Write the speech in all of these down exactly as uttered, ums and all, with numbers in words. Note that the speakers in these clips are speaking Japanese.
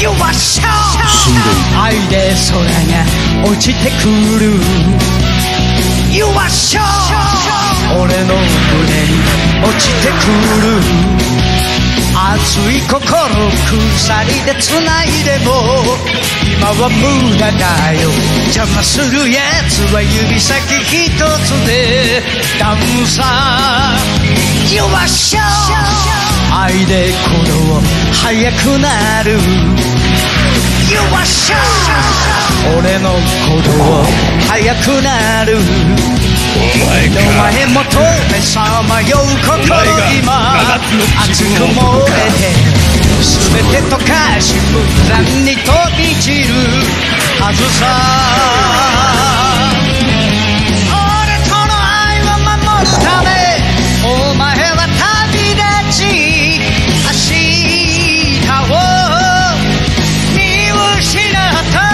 You are shown. 愛で空が落ちてくる You are shown. 俺の胸に落ちてくる 熱い心鎖でつないでも今は無駄だよ邪魔するやつは指先一つでダウンさ You are shown 愛で鼓動速くなる You are shown 俺の鼓動速くなる お前もとめさまよう心今熱く燃えて全て溶かし無残に飛び散るはずさ俺との愛を守るためお前は旅立ち明日を見失った 空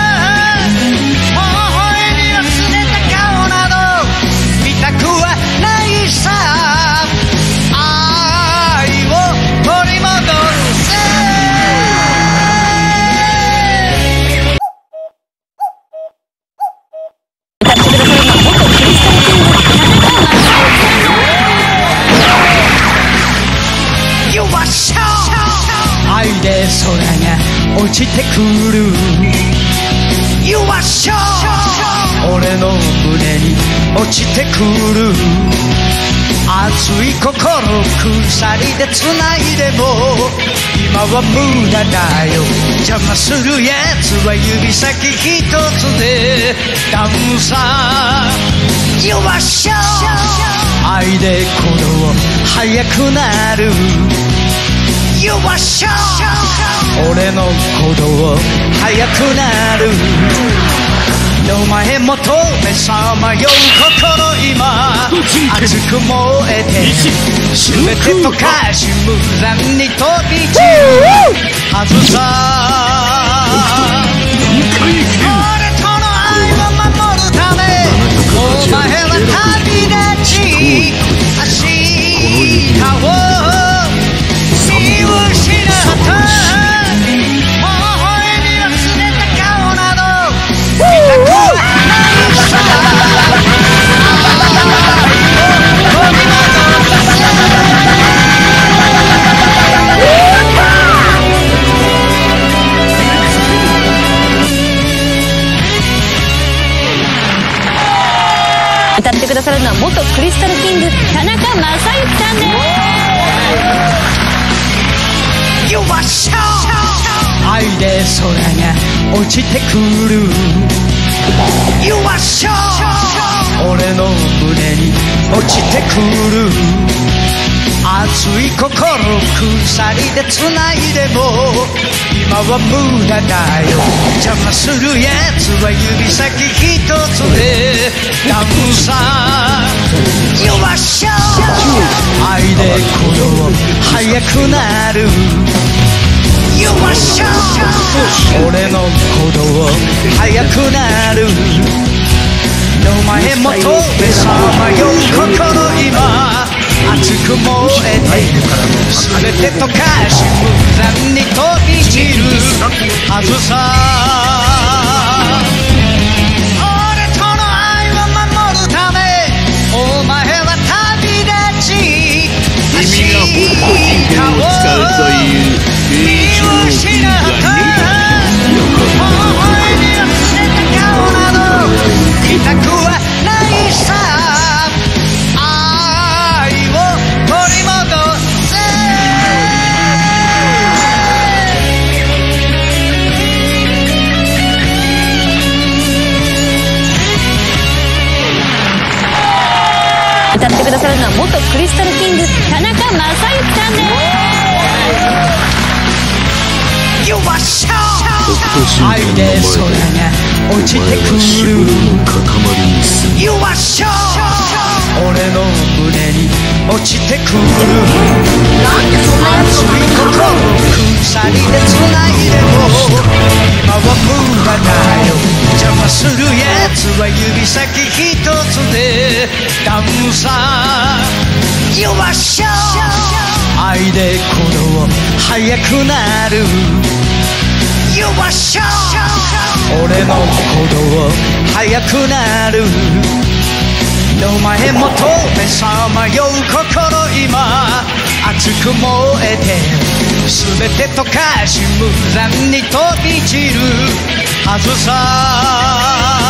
が落ちてくる You are shown 俺の胸に落ちてくる 熱い心鎖でつないでも今は無駄だよ邪魔するやつは指先一つでダウンさ You are shown 愛で鼓動速くなる You are shown 俺の鼓動速くなる お前もとめさまよう心今 熱く燃えて 全て溶かし無残に飛び散る はずさ 俺との愛を守るため お前は旅立ち 明日を 歌ってくださるのは元クリスタルキング田中Masayukiさんです You are shown 愛で空が落ちてくる You are shown 俺の胸に落ちてくる 熱い心鎖でつないでも今は無駄だよ邪魔するやつは指先一つでダウンさ You are shown 愛で鼓動速くなる You are shown 俺の鼓動速くなる お前もとめさまよう心今 熱く燃えて全て溶かし無残に飛び散るはずさ俺との愛を守るためお前は旅立ち明日を見失った微笑みを捨てた顔など見たくはないさ 歌ってくださるのは元クリスタルキング田中Masayukiさんです You are shown 愛で空が落ちてくる You are shown 俺の胸に落ちてくる 熱い心鎖でつないでも今は無駄だよ 邪魔するやつは指先一つでダウンさ You are shown 愛で鼓動速くなる You しょう。俺の鼓動速くなる。の前もとめさまよう心今熱く燃えて全て溶かし無残に飛び散るはずさ。